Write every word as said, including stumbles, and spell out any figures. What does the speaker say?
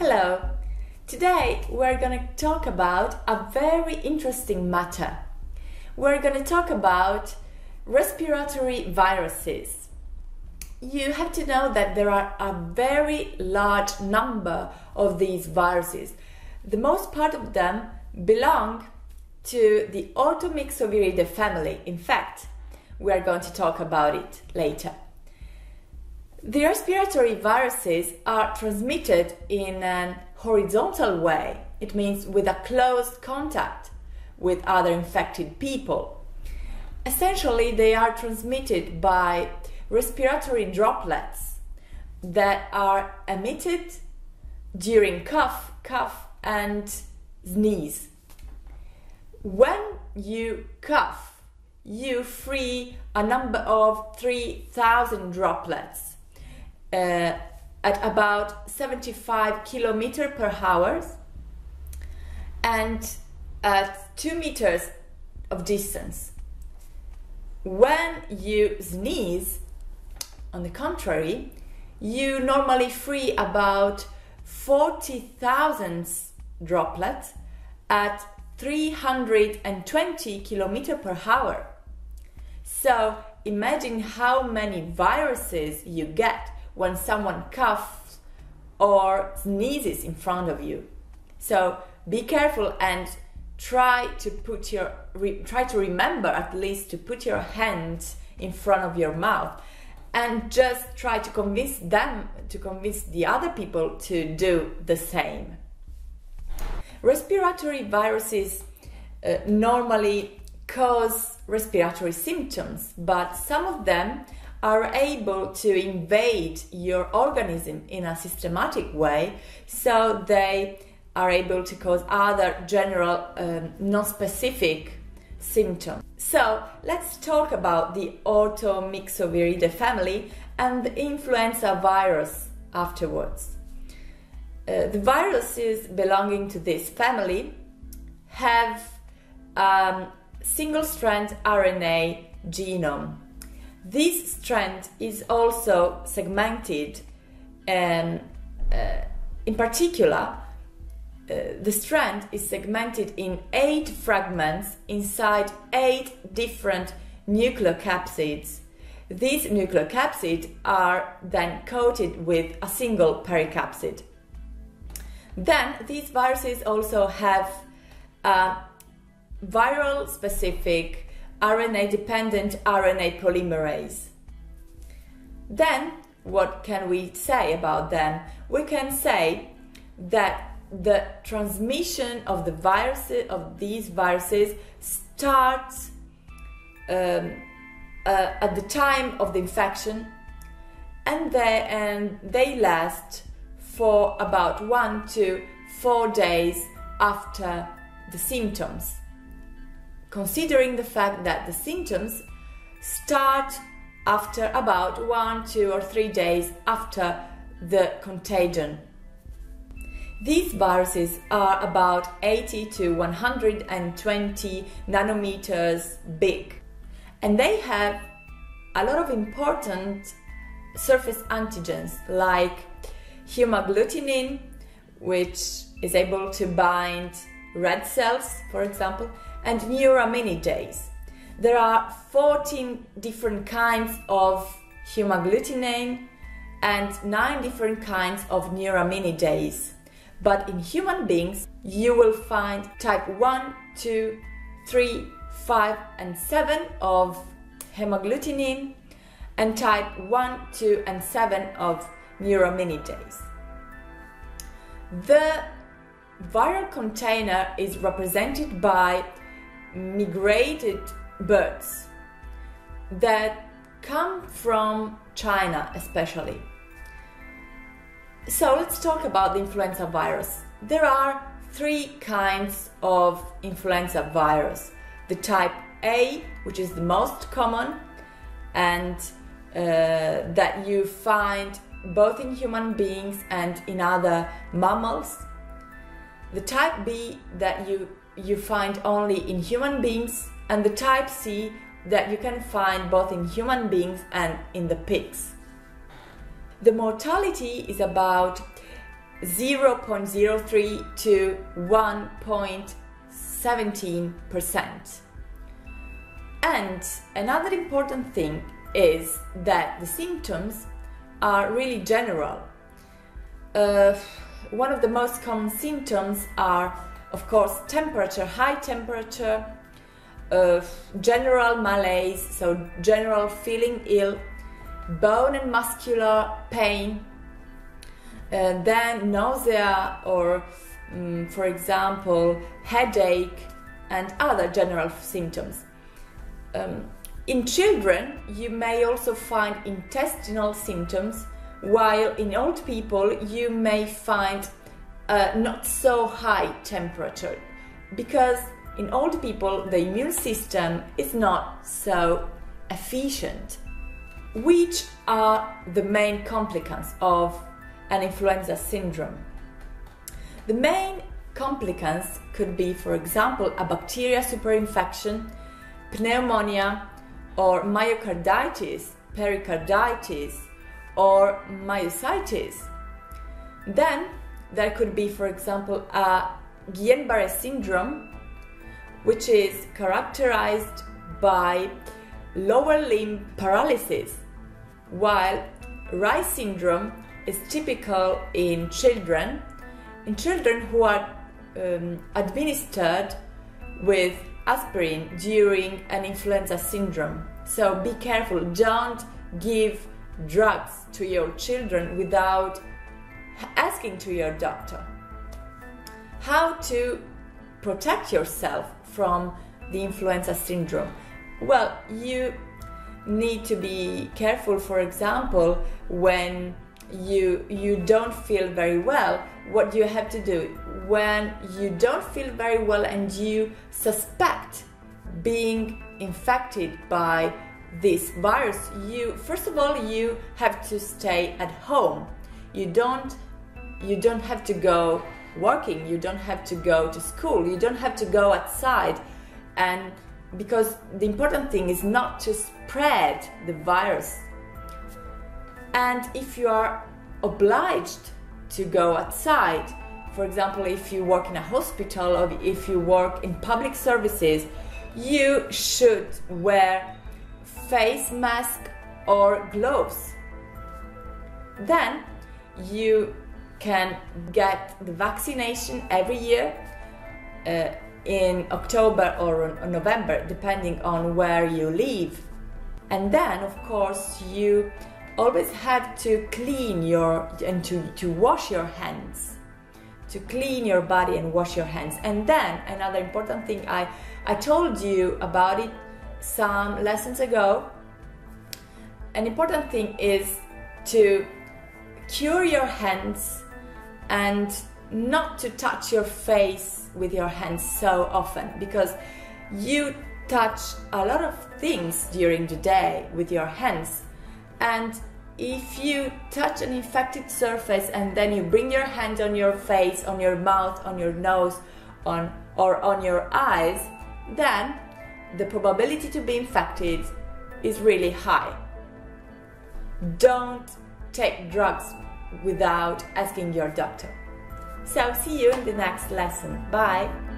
Hello! Today we're going to talk about a very interesting matter. We're going to talk about respiratory viruses. You have to know that there are a very large number of these viruses. The most part of them belong to the Orthomyxoviridae family. In fact, we are going to talk about it later. The respiratory viruses are transmitted in an horizontal way. It means with a close contact with other infected people. Essentially, they are transmitted by respiratory droplets that are emitted during cough, cough and sneeze. When you cough, you free a number of three thousand droplets Uh, at about seventy-five kilometers per hour and at two meters of distance. When you sneeze, on the contrary, you normally free about forty thousand droplets at three hundred twenty kilometers per hour. So imagine how many viruses you get when someone coughs or sneezes in front of you. So be careful and try to put your re, try to remember at least to put your hand in front of your mouth, and just try to convince them to convince the other people to do the same. Respiratory viruses uh, normally cause respiratory symptoms, but some of them are able to invade your organism in a systematic way, so they are able to cause other general um, non-specific symptoms. So let's talk about the Orthomyxoviridae family and the influenza virus afterwards. Uh, the viruses belonging to this family have um, single-strand R N A genome. This strand is also segmented, and uh, in particular, uh, the strand is segmented in eight fragments inside eight different nucleocapsids. These nucleocapsids are then coated with a single pericapsid. Then, these viruses also have a viral-specific R N A-dependent R N A polymerase. Then, what can we say about them? We can say that the transmission of the viruses of these viruses starts um, uh, at the time of the infection, and they and they last for about one to four days after the symptoms, considering the fact that the symptoms start after about one, two or three days after the contagion. These viruses are about eighty to one hundred twenty nanometers big, and they have a lot of important surface antigens like hemagglutinin, which is able to bind red cells, for example, and neuraminidase. There are fourteen different kinds of hemagglutinin and nine different kinds of neuraminidase. But in human beings, you will find type one, two, three, five and seven of hemagglutinin and type one, two and seven of neuraminidase. The viral container is represented by migrated birds that come from China especially. So let's talk about the influenza virus. There are three kinds of influenza virus. The type A, which is the most common and uh, that you find both in human beings and in other mammals. The type B that you you find only in human beings, and the type C that you can find both in human beings and in the pigs. The mortality is about zero point zero three to one point one seven percent. And another important thing is that the symptoms are really general. Uh, one of the most common symptoms are, of course, temperature, high temperature, uh, general malaise, so general feeling ill, bone and muscular pain, uh, then nausea or, um, for example, headache and other general symptoms. Um, in children, you may also find intestinal symptoms, while in old people you may find uh, not so high temperature, because in old people the immune system is not so efficient. Which are the main complications of an influenza syndrome? The main complications could be, for example, a bacteria superinfection, pneumonia, or myocarditis, pericarditis, or myositis. Then there could be, for example, a Guillain-Barré syndrome, which is characterized by lower limb paralysis, while Reye syndrome is typical in children, in children who are um, administered with aspirin during an influenza syndrome. So be careful, don't give drugs to your children without asking to your doctor. How to protect yourself from the influenza syndrome? Well, you need to be careful, for example, when you you don't feel very well. What you have to do when you don't feel very well and you suspect being infected by this virus, you first of all you have to stay at home. You don't you don't have to go working, you don't have to go to school, you don't have to go outside, and because the important thing is not to spread the virus. And if you are obliged to go outside, for example, if you work in a hospital or if you work in public services, you should wear face mask or gloves. Then you can get the vaccination every year, uh, in October or November, depending on where you live. And then, of course, you always have to clean your and to, to wash your hands, to clean your body and wash your hands. And then another important thing, I, I told you about it some lessons ago, an important thing is to cure your hands and not to touch your face with your hands so often, because you touch a lot of things during the day with your hands, and if you touch an infected surface and then you bring your hand on your face, on your mouth, on your nose, on or on your eyes, then the probability to be infected is really high. Don't take drugs without asking your doctor. So see you in the next lesson. Bye!